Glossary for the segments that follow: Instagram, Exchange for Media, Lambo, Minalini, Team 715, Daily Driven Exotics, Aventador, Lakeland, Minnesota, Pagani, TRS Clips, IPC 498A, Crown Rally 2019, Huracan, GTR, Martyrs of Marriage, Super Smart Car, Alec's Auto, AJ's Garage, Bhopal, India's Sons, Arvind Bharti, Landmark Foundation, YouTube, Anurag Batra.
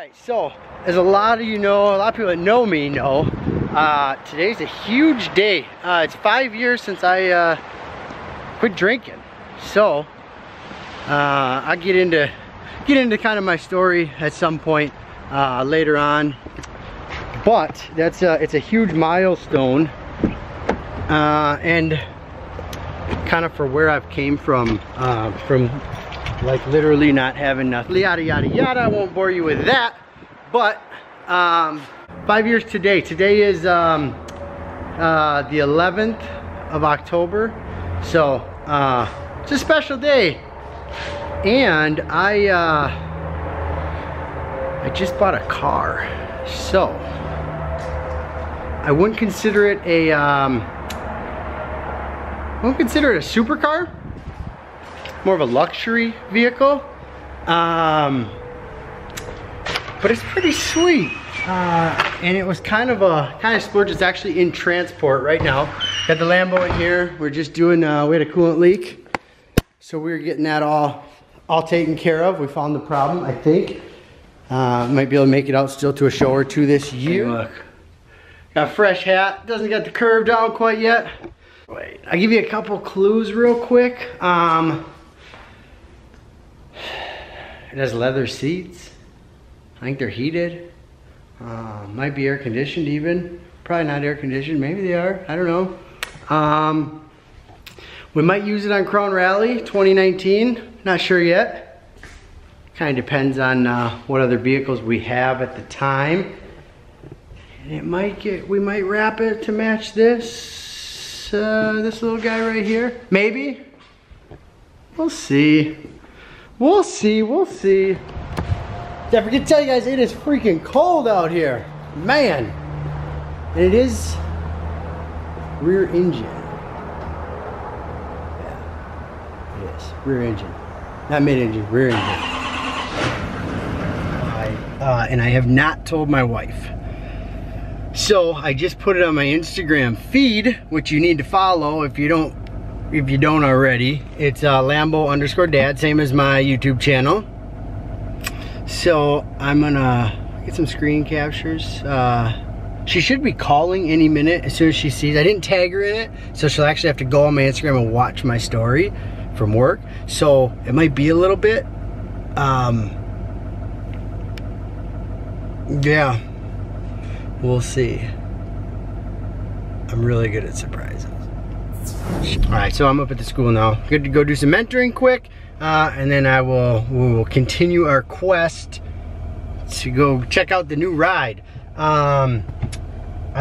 Alright, so as a lot of you know, a lot of people that know me know, today's a huge day. It's 5 years since I quit drinking. So I get into kind of my story at some point later on, but that's it's a huge milestone and kind of for where I've came from like literally not having nothing, yada yada yada. I won't bore you with that, but 5 years today is the 11th of October, so it's a special day. And I just bought a car, so I wouldn't consider it a supercar, more of a luxury vehicle, but it's pretty sweet. And it was kind of splurge. It's actually in transport right now. Got the Lambo in here. We're just doing we had a coolant leak, so we were getting that all taken care of. We found the problem, I think. Might be able to make it out still to a show or two this year. Hey, look, got a fresh hat. Doesn't got the curve down quite yet. Wait, I'll give you a couple clues real quick. It has leather seats. I think they're heated. Might be air conditioned even. Probably not air conditioned. Maybe they are. I don't know. We might use it on Crown Rally 2019. Not sure yet. Kind of depends on what other vehicles we have at the time. And it might get. We might wrap it to match this. This little guy right here. Maybe. We'll see. We'll see. We'll see. I forget to tell you guys, it is freaking cold out here, man. And it is rear engine. Yeah, it is rear engine, not mid engine, rear engine. And I have not told my wife, so I just put it on my Instagram feed, which you need to follow if you don't already. It's Lambo_dad, same as my YouTube channel. So I'm gonna get some screen captures. She should be calling any minute as soon as she sees. I didn't tag her in it, so she'll actually have to go on my Instagram and watch my story from work. So it might be a little bit. Yeah, we'll see. I'm really good at surprises. All right, so I'm up at the school now. Good to go do some mentoring quick. And then we will continue our quest to go check out the new ride. I'd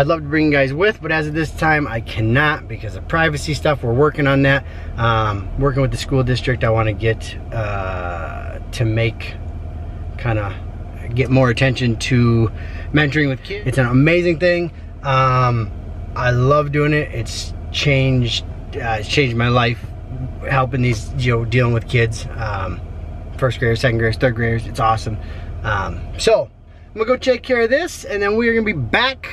love to bring you guys with, but as of this time, I cannot because of privacy stuff. We're working on that. Working with the school district, I want to get to make kind of get more attention to mentoring with kids. It's an amazing thing. I love doing it. It's changed my life. Helping these, you know, dealing with kids, first graders, second graders, third graders. It's awesome. So I'm gonna go take care of this, and then we're gonna be back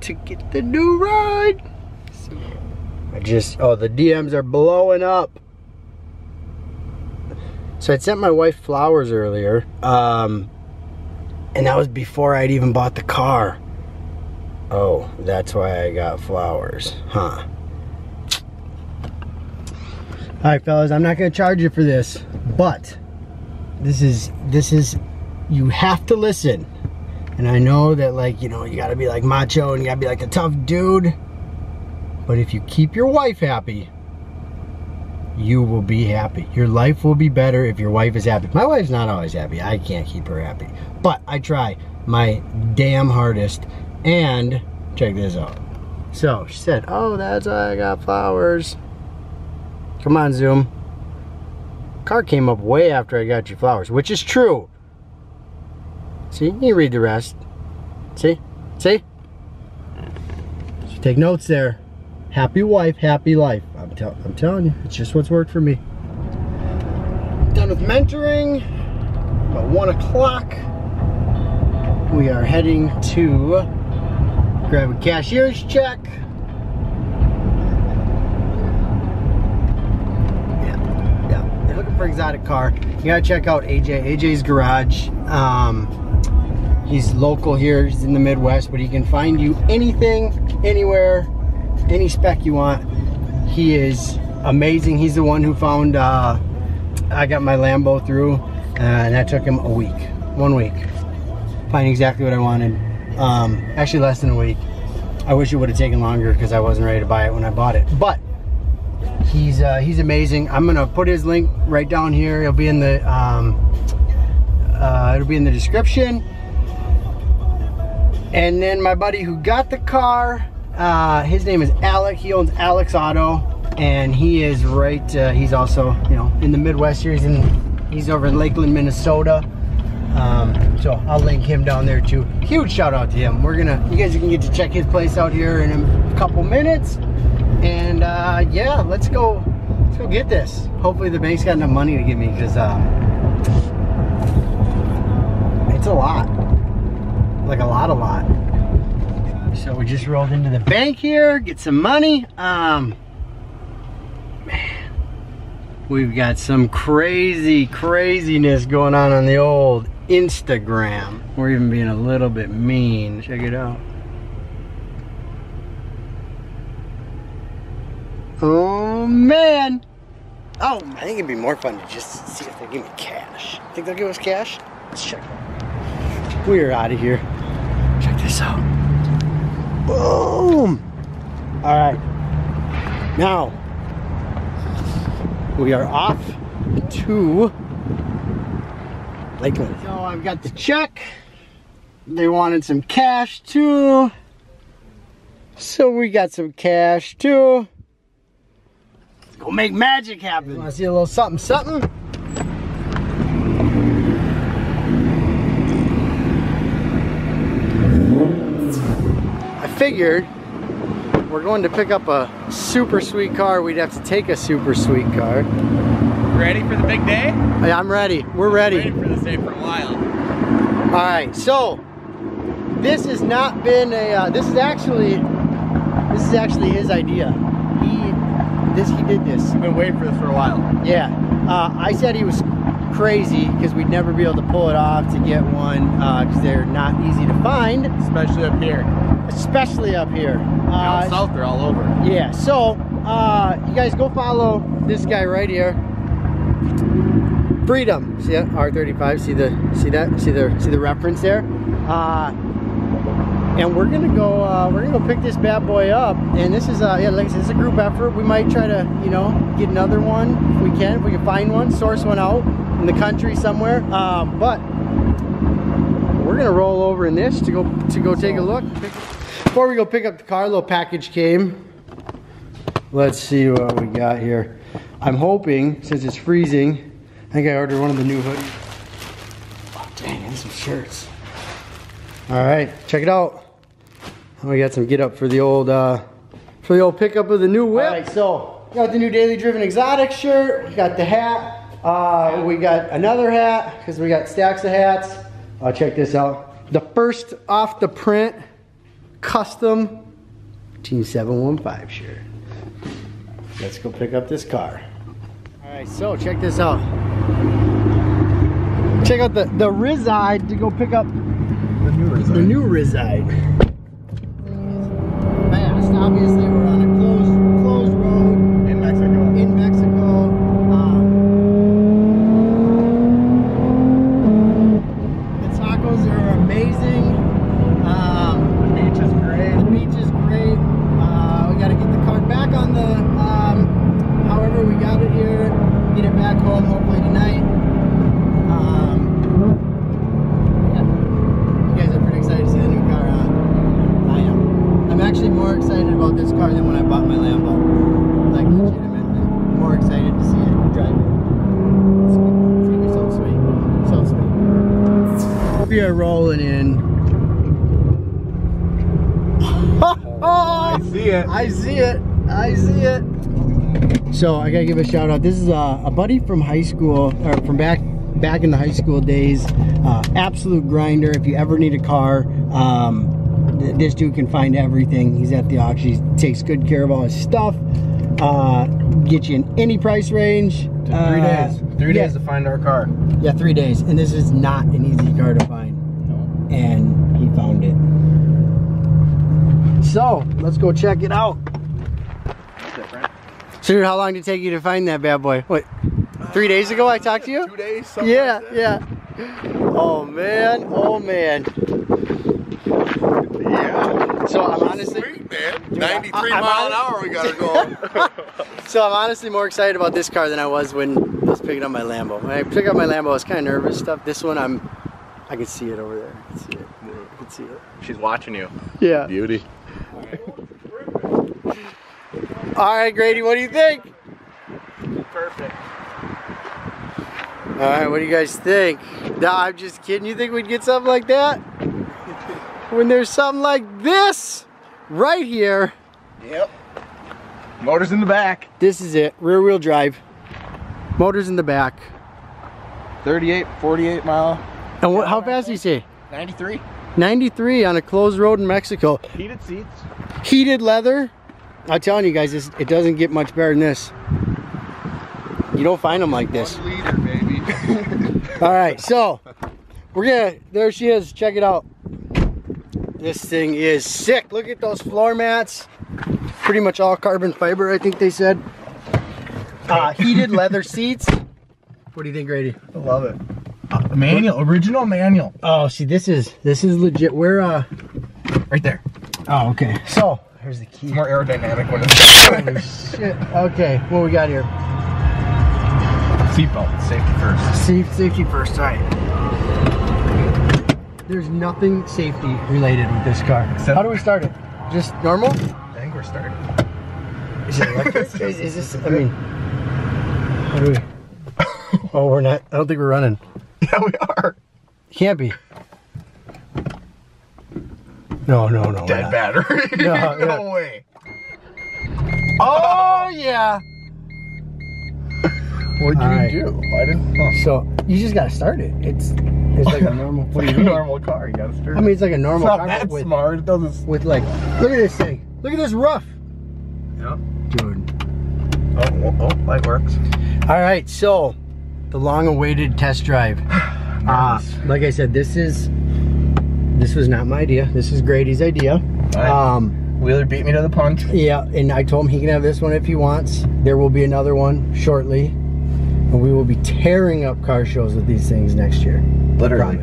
to get the new ride. Oh, the DMs are blowing up. So I sent my wife flowers earlier, and that was before I'd even bought the car. Oh, that's why I got flowers, huh? All right, fellas, I'm not gonna charge you for this, but this is, you have to listen. And I know that, like, you know, you gotta be like macho and you gotta be like a tough dude, but if you keep your wife happy, you will be happy. Your life will be better if your wife is happy. My wife's not always happy. I can't keep her happy, but I try my damn hardest. And check this out. So she said, oh, that's why I got flowers. Come on, Zoom. Car came up way after I got you flowers, which is true. See, you read the rest. See? See? So take notes there. Happy wife, happy life. I'm telling you, it's just what's worked for me. Done with mentoring. About 1 o'clock. We are heading to grab a cashier's check. For exotic car, you gotta check out AJ's Garage. He's local here, he's in the Midwest, but he can find you anything, anywhere, any spec you want. He is amazing. He's the one who found, I got my Lambo through, and that took him a week, 1 week. Find exactly what I wanted. Actually less than a week. I wish it would have taken longer because I wasn't ready to buy it when I bought it. But he's amazing. I'm gonna put his link right down here. It'll be in the it'll be in the description. And then my buddy who got the car, his name is Alec. He owns Alec's Auto, and he is right. He's also, you know, in the Midwest here. He's over in Lakeland, Minnesota. So I'll link him down there too. Huge shout out to him. You guys can get to check his place out here in a couple minutes. And yeah, let's go get this. Hopefully the bank's got enough money to give me, because it's a lot. So we just rolled into the bank here, get some money. Man, we've got some craziness going on the old Instagram. We're even being a little bit mean. Check it out. Oh man. Oh, I think it'd be more fun to just see if they give me cash. Think they'll give us cash? Let's check. We're out of here. Check this out. Boom. All right, now we are off to Lakeland. So I've got the check. They wanted some cash too. So we got some cash too. Let's go make magic happen. You wanna see a little something, something? I figured we're going to pick up a super sweet car. We'd have to take a super sweet car. Ready for the big day? I'm ready. We're ready. I've been waiting for this day for a while. All right, so this has not been a. This is actually his idea. He did this. I've been waiting for this for a while. Yeah, I said he was crazy because we'd never be able to pull it off to get one, because they're not easy to find, especially up here. Down south, they're all over. Yeah. So you guys go follow this guy right here. Freedom. See that R35? See the reference there? And we're gonna go pick this bad boy up. And this is yeah, like I said, it's a group effort. We might try to, you know, get another one if we can find one, source one out in the country somewhere. But we're gonna roll over in this to go take a look. Before we go pick up the car, a little package came. Let's see what we got here. I'm hoping, since it's freezing, I think I ordered one of the new hoodies. Oh dang, and some shirts. All right, check it out. We got some get up for the old pickup of the new whip. All right, so got the new Daily Driven Exotic shirt. We got the hat. We got another hat because we got stacks of hats. Check this out. The first off the print custom Team 715 shirt. Let's go pick up this car. All right, so check this out. Check out the Rizide to go pick up the new Rizide. Fast, obviously we're on a closed road. In Mexico. In Mexico. The tacos are amazing. The beach is great. We gotta get the car back on the, however we got it here, get it back home hopefully tonight. Yeah. You guys are pretty excited to see the new car, huh? I am. I'm actually more excited about this car than when I bought my Lambo. Like, legitimately. More excited to see it drive it. It's gonna be so sweet. So sweet. We are rolling in. I see it. I see it. I see it. So I gotta give a shout out. This is a buddy from high school, or from back in the high school days. Absolute grinder. If you ever need a car, this dude can find everything. He's at the auction. He takes good care of all his stuff. Get you in any price range. 3 days. 3 days to find our car. Yeah, 3 days. And this is not an easy car to find. No. And So let's go check it out. So how long did it take you to find that bad boy? What, 3 days ago I talked to you? 2 days. Yeah, like yeah. Oh man, oh man. Yeah. So I'm honestly, sweet, man. 93 mile an hour we gotta go. So I'm honestly more excited about this car than I was when I was picking up my Lambo. When I picked up my Lambo, I was kind of nervous stuff. This one, I can see it over there. I can see it. I can see it. She's watching you. Yeah. Beauty. All right, Grady, what do you think? Perfect. All right, what do you guys think? No, I'm just kidding. You think we'd get something like that? When there's something like this right here. Yep. Motors in the back. This is it. Rear wheel drive. Motors in the back. 38, 48 mile. And what, how fast did you say? 93. 93 on a closed road in Mexico. Heated seats. Heated leather. I'm telling you guys, this, it doesn't get much better than this. You don't find them like this. 1 liter, baby. All right, so we're gonna. There she is. Check it out. This thing is sick. Look at those floor mats. Pretty much all carbon fiber, I think they said. Heated leather seats. What do you think, Grady? I love it. Manual, original manual. Oh, see, this is legit. We're right there. Oh, okay. So here's the key. It's more aerodynamic when it's. Holy shit. Okay, what we got here? Seatbelt. Safety first. Safety first. All right. There's nothing safety related with this car. Except how do we start it? Just normal? I think we're starting. Is it electric? is this? I mean, how do we? Oh, we're not. I don't think we're running. Yeah, we are. Can't be. No. Dead battery. No way. Oh yeah. What'd you do? I didn't. Oh. So you just gotta start it. It's like a normal. It's like a normal car. You gotta start. I mean, it's like a normal car. It's not that smart. It doesn't. With like, look at this thing. Look at this roof. Yeah. Dude. Oh, light works. All right, so. The long-awaited test drive. Like I said, this was not my idea. This is Grady's idea. Right. Wheeler beat me to the punch. Yeah, and I told him he can have this one if he wants. There will be another one shortly, and we will be tearing up car shows with these things next year. Literally,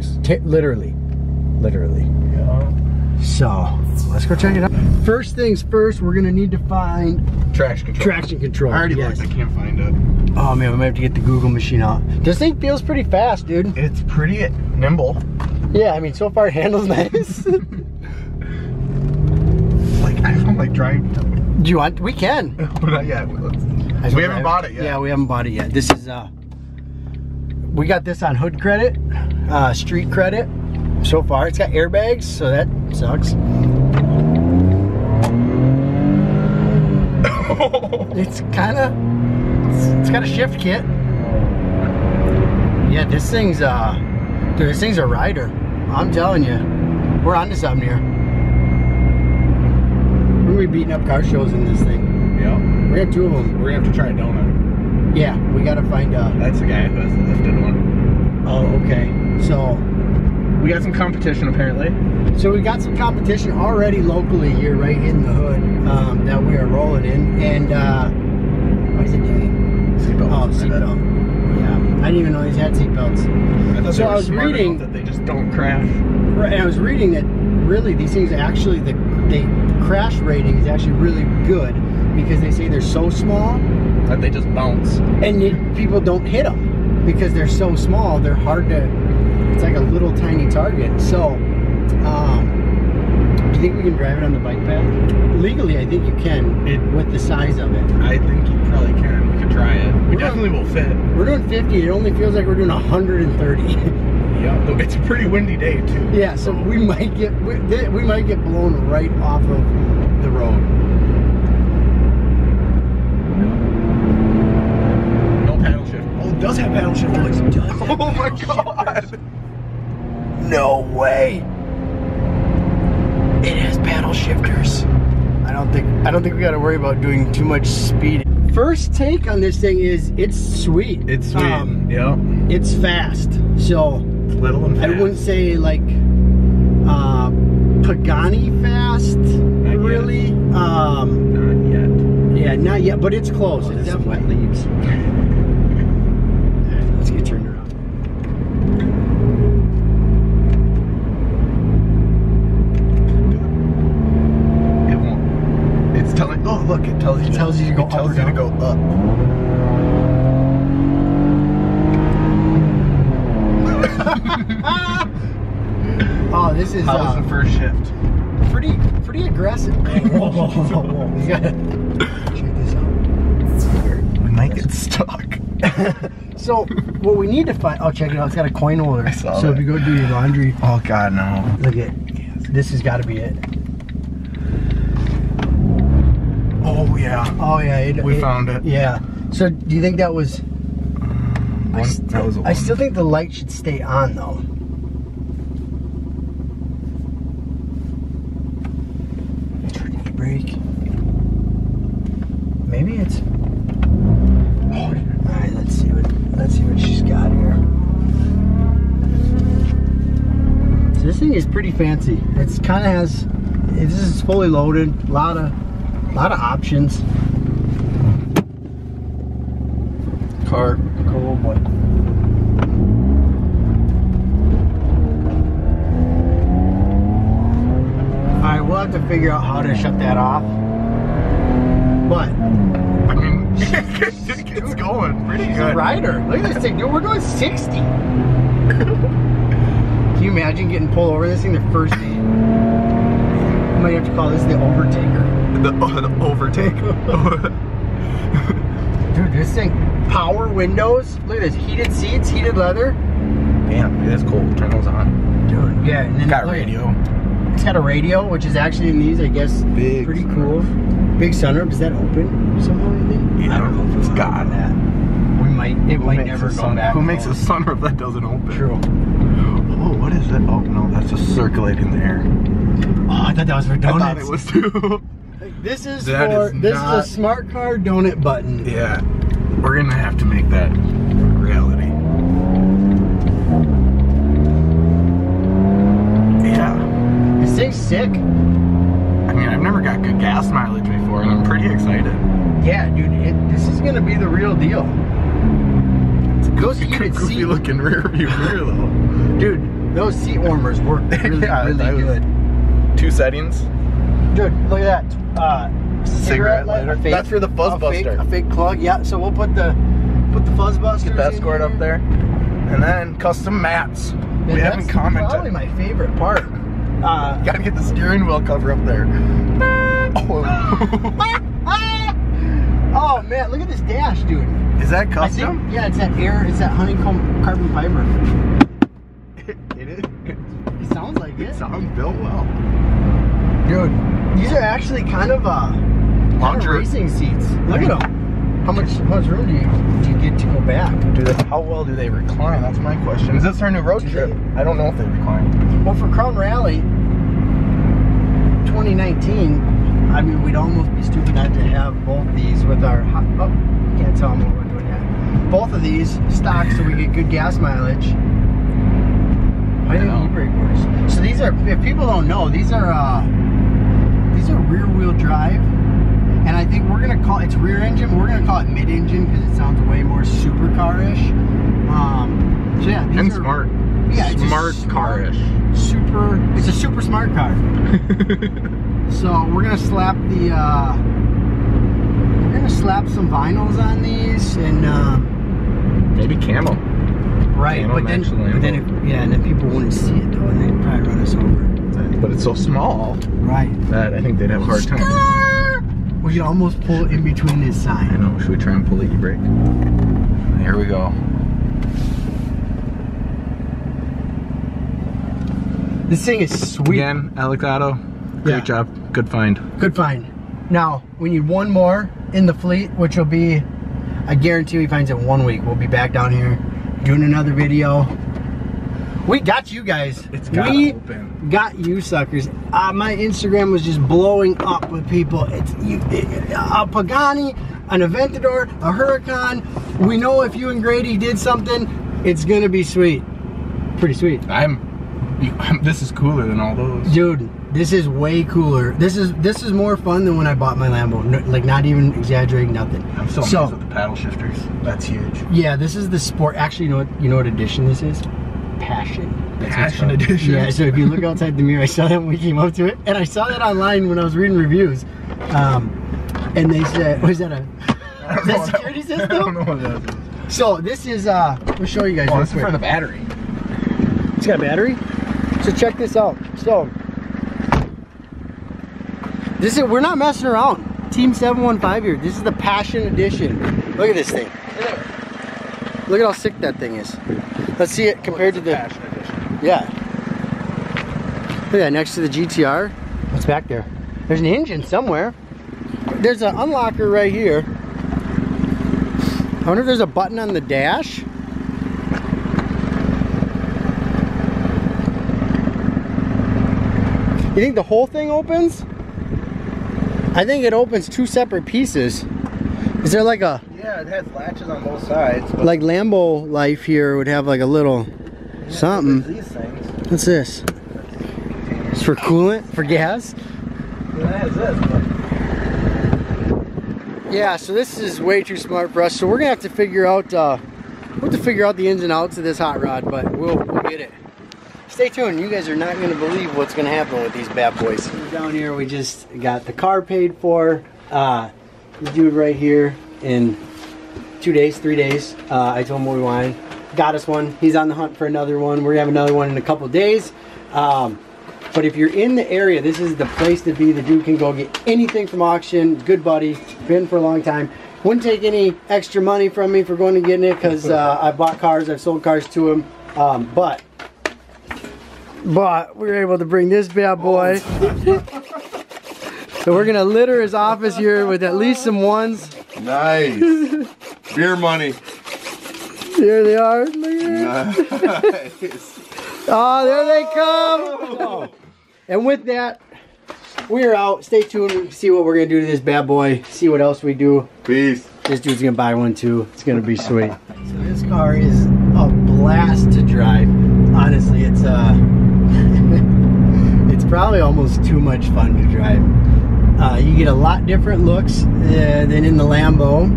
literally. Yeah. So let's go check it out. First things first, we're gonna need to find traction control. I already looked. I can't find it. Oh man, we might have to get the Google machine out. This thing feels pretty fast, dude. It's pretty nimble. Yeah, I mean, so far it handles nice. Like, I don't like driving. Do you want? We can. But not yet. We haven't bought it yet. Yeah, we haven't bought it yet. This is, we got this on hood credit, street credit. So far, it's got airbags, so that sucks. It's kind of... It's got a shift kit. Yeah, this thing's dude, this thing's a rider. I'm telling you. We're onto something here. We're gonna be beating up car shows in this thing. Yeah. We have two of them. We're gonna have to try a donut. Yeah, we gotta find out. That's the guy who has the lifted one. Oh, okay. So we got some competition apparently. So we got some competition already locally here right in the hood, that we are rolling in. And what is it doing? Oh, seatbelt. Yeah, I didn't even know these had seatbelts. So I was reading that they just don't crash. Right, I was reading that really these things actually the crash rating is actually really good because they say they're so small that they just bounce and people don't hit them because they're so small. They're hard to. It's like a little tiny target. So, do you think we can drive it on the bike path? Legally, I think you can with the size of it. I think you probably can. Try it. We definitely will fit. We're doing 50. It only feels like we're doing 130. Yeah, it's a pretty windy day too. Yeah, so we might get blown right off of the road. No paddle shift. Oh, it does have paddle shift. Oh my god! No way! It has paddle shifters. I don't think we got to worry about doing too much speed. First take on this thing is it's sweet. It's sweet. Yeah. It's fast. So it's little and fast. I wouldn't say like Pagani fast. Not really. Not yet. Yeah, not yet, but it's close. It's definitely wet leaves. Alright, let's get turned around. It won't. It's telling. Oh, look! It tells you. It tells you to go up or down. It tells you to go up. Oh, this is. How was the first shift? Pretty aggressive. Whoa, whoa, whoa, whoa. You gotta check this out. We might get stuck. So what we need to find. Oh, check it out. It's got a coin holder. I saw so that. If you go do your laundry. Oh God, no. Look at it. This has got to be it. Oh yeah. Oh yeah. We found it. Yeah. So do you think that was? I still think the light should stay on though. Turning the brake. Maybe it's. Oh. All right, let's see what she's got here. So this thing is pretty fancy. It's kind of has. This is fully loaded. A lot of options. Car. Oh boy. Alright, we'll have to figure out how to shut that off. But I mean it's going pretty good. She's a rider. Look at this thing, dude. We're doing 60. Can you imagine getting pulled over this thing the first day? You might have to call this the overtaker. The overtaker. Dude, this thing. Power windows. Look at this. Heated seats, heated leather. Damn, that's cool. Turn those on. Dude, yeah. And then it's got a radio. It's got a radio, which is actually in these, I guess. Big. Pretty cool. Big sunroof. Is that open somehow, you think? Yeah, I don't know if it's got that. We might. It might never go back. Who makes a sunroof that doesn't open? True. Oh, what is that? Oh, no. That's just circulating the air. Oh, I thought that was for donuts. I thought it was too. This is a smart car donut button. Yeah. We're gonna have to make that reality. Yeah. This thing's sick. I mean, I've never got good gas mileage before, and I'm pretty excited. Yeah, dude, this is gonna be the real deal. It's goofy looking rear view mirror though. Dude, those seat warmers work really, really good. Two settings. Dude, look at that. Cigarette lighter. Fake, that's for the fuzz buster. A fake plug, yeah. So we'll put the fuzz buster. Get that scored up there, and then custom mats. Yeah, we haven't commented. Probably my favorite part. Gotta get the steering wheel cover up there. Oh man, look at this dash, dude. Is that custom? Yeah, it's that air. It's that honeycomb carbon fiber. It is. It sounds like it. It sounds built well, dude. These are actually kind of racing seats. Look at them. How much room do you get to go back? How well do they recline? That's my question. Is this our new road trip? I don't know if they recline. Well, for Crown Rally 2019, I mean, we'd almost be stupid not to have both these with our. Oh, can't tell them what we're doing yet. Both of these stock, so we get good gas mileage. Why didn't e-brake works? So these are. If people don't know, these are. These are rear-wheel drive, and I think we're gonna call it's rear engine. We're gonna call it mid-engine because it sounds way more supercar-ish. So yeah, and smart. Yeah, it's smart car-ish. Super. It's a super smart car. So we're gonna slap the. We're gonna slap some vinyls on these and. Maybe camel. Right, camel but then people wouldn't see it though, and they'd probably run us over. But it's so small, right? That I think they'd have a hard time. We could almost pull in between his sign. I know. Should we try and pull the e-brake? Here we go. This thing is sweet. Again, Alec's Auto. Great job. Good find. Good find. Now we need one more in the fleet, which will be. I guarantee he finds it 1 week. We'll be back down here doing another video. We got you guys. We got you suckers. My Instagram was just blowing up with people. A Pagani, an Aventador, a Huracan. We know if you and Grady did something, it's gonna be sweet. Pretty sweet. I'm This is cooler than all those. Dude, this is way cooler. This is more fun than when I bought my Lambo. No, like, not even exaggerating, nothing. I'm so amazed with the paddle shifters. That's huge. Yeah, this is the sport. Actually, you know what edition this is? Passion. That's Passion edition. Yeah, so if you look outside the mirror, I saw that when we came up to it. And I saw that online when I was reading reviews. And they said, what is that, a security system? I don't know what that is. So this is, we'll show you guys real quick. Oh, it's for the battery. It's got a battery? So check this out. So this is, we're not messing around. Team 715 here. This is the Passion Edition. Look at this thing. Look at how sick that thing is. Let's see it compared to the Passion Edition. Yeah. Look at that, next to the GTR. What's back there? There's an engine somewhere. There's an unlocker right here. I wonder if there's a button on the dash. You think the whole thing opens? I think it opens two separate pieces. Is there like a... Yeah, it has latches on both sides. Like Lambo life here would have like a little something. These things. What's this? It's for coolant? For gas? Yeah, it has this. Yeah, so this is way too smart for us. So we're going to have to figure out... we'll have to figure out the ins and outs of this hot rod, but we'll get it. Stay tuned, you guys are not going to believe what's going to happen with these bad boys. Down here we just got the car paid for. This dude right here in 2 days, 3 days, I told him what we wanted. Got us one. He's on the hunt for another one. We're going to have another one in a couple days. But if you're in the area, this is the place to be. The dude can go get anything from auction. Good buddy. Been for a long time. Wouldn't take any extra money from me for going and getting it because I bought cars. I've sold cars to him. But we were able to bring this bad boy. So we're gonna litter his office here with at least some ones. Nice. Beer money. Here they are. Look at that. Nice. Oh, there they come. Oh. And with that, we are out. Stay tuned. See what we're gonna do to this bad boy. See what else we do. Peace. This dude's gonna buy one too. It's gonna be sweet. So this car is a blast to drive. Honestly, it's it's probably almost too much fun to drive. You get a lot different looks than in the Lambo.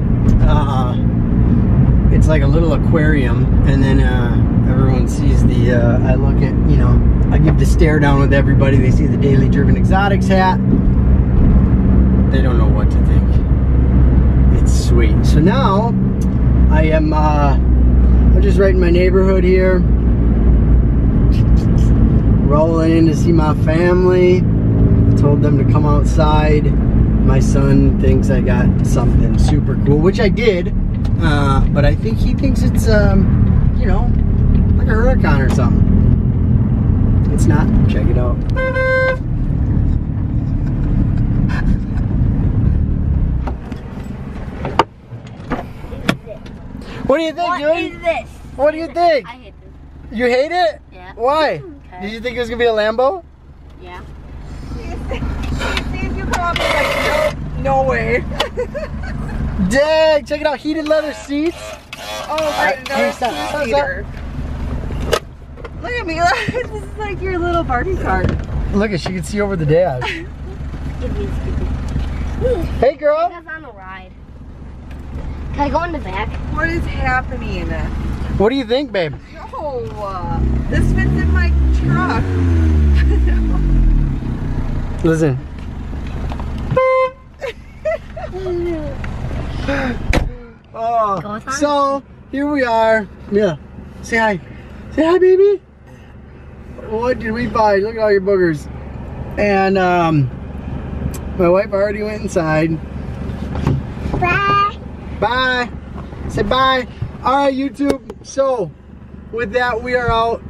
It's like a little aquarium, and then everyone sees the, I look at, you know, I give the stare down with everybody. They see the Daily Driven Exotics hat. They don't know what to think. It's sweet. So now, I'm just right in my neighborhood here. Rolling in to see my family. I told them to come outside. My son thinks I got something super cool, which I did, but I think he thinks it's, you know, like a Huracan or something. It's not. Check it out. What do you think, dude? What is this? What do you think? I hate this. You hate it? Yeah. Why? Did you think it was going to be a Lambo? Yeah. She sees you come up and like, no, no way. Dang, check it out. Heated leather seats. Oh, my God. Look at me. This is like your little party car. Look at, she can see over the dash. Give me a hey, girl. Take us on a ride. Can I go in the back? What is happening? What do you think, babe? No. This fits in my truck. Listen. Oh, so here we are. Yeah. Say hi. Say hi, baby. What did we buy? Look at all your boogers. And my wife already went inside. Bye. Bye. Say bye. Alright, YouTube. So with that, we are out.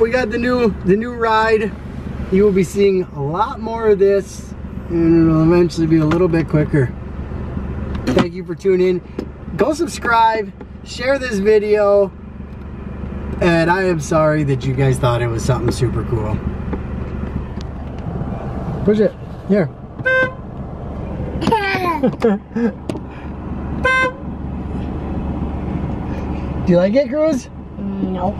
We got the new ride. You will be seeing a lot more of this, and it'll eventually be a little bit quicker. Thank you for tuning in. Go subscribe, share this video, and I am sorry that you guys thought it was something super cool. Push it. Here. Do you like it, Cruz? No.